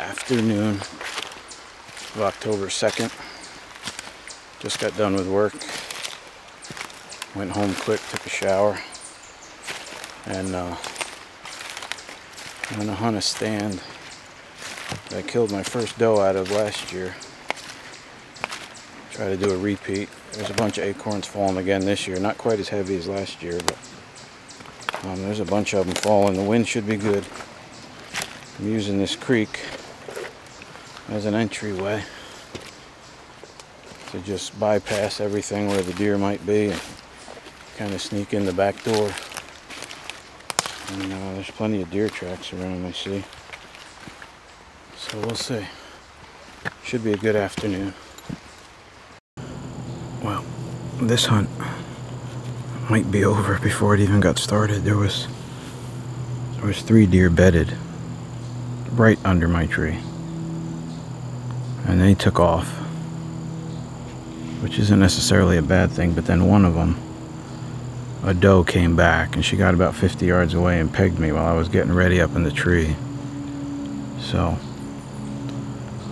afternoon of October 2nd. Just got done with work. Went home quick, took a shower, and I'm gonna hunt a stand that I killed my first doe out of last year. Try to do a repeat. There's a bunch of acorns falling again this year. Not quite as heavy as last year, but there's a bunch of them falling. The wind should be good. I'm using this creek as an entryway to just bypass everything where the deer might be and kind of sneak in the back door. And there's plenty of deer tracks around, I see. So we'll see. Should be a good afternoon. Well, this hunt might be over before it even got started. There was three deer bedded right under my tree, and they took off, which isn't necessarily a bad thing. But then one of them, a doe, came back, and she got about 50 yards away and pegged me while I was getting ready up in the tree. So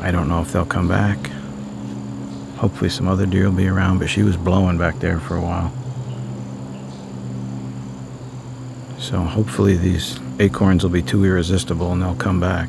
I don't know if they'll come back. Hopefully some other deer will be around, but she was blowing back there for a while. So hopefully these acorns will be too irresistible and they'll come back.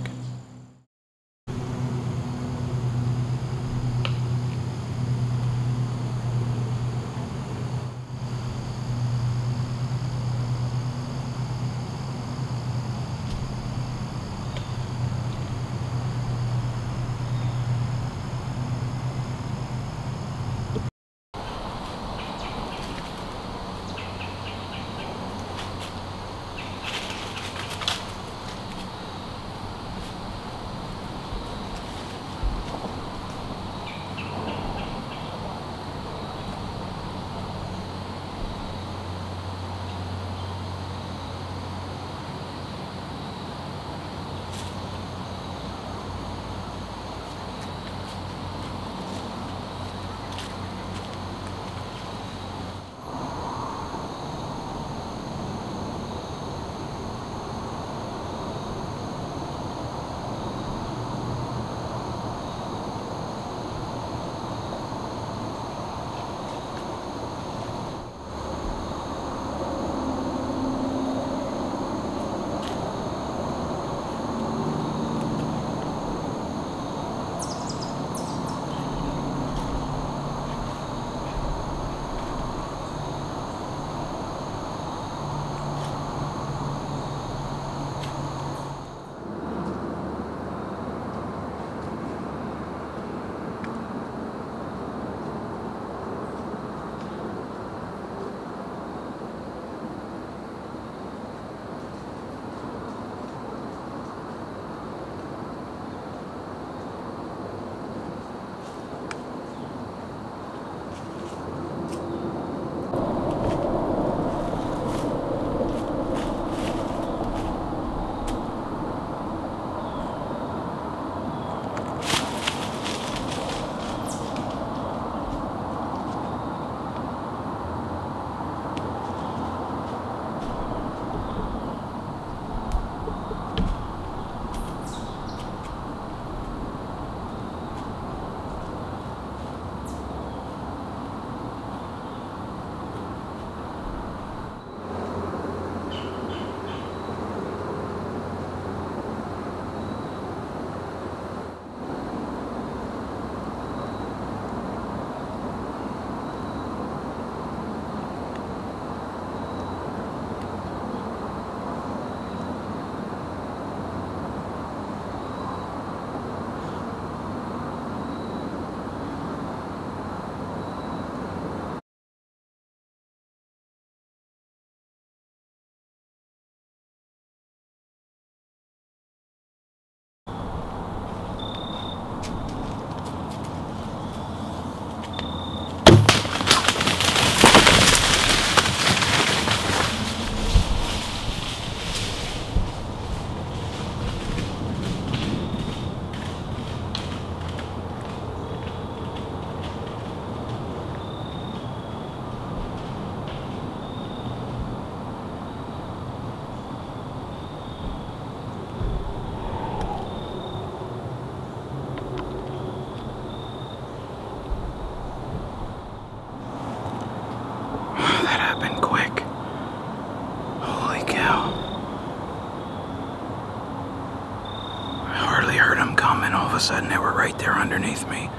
me.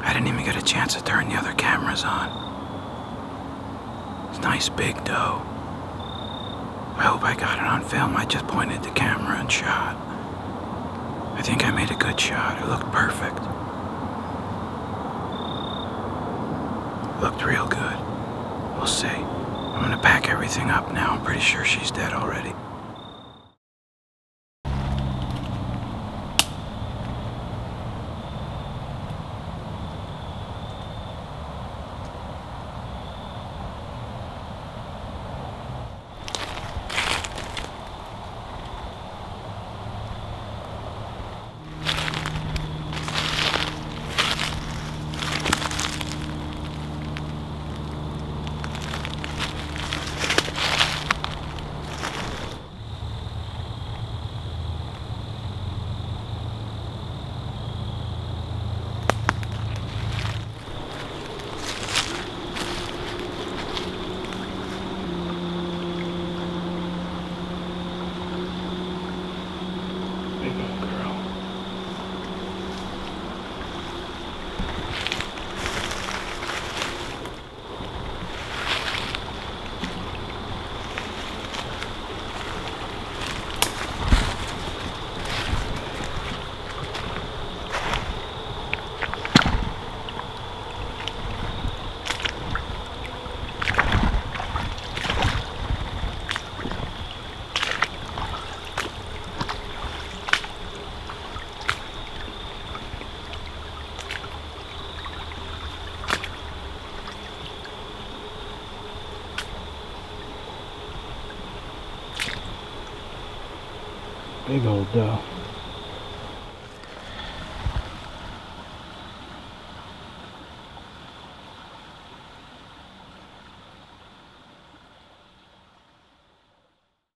I didn't even get a chance to turn the other cameras on. It's a nice big doe. I hope I got it on film. I just pointed the camera and shot. I think I made a good shot. It looked perfect. It looked real good. We'll see. I'm gonna pack everything up now. I'm pretty sure she's dead already. Big old doe.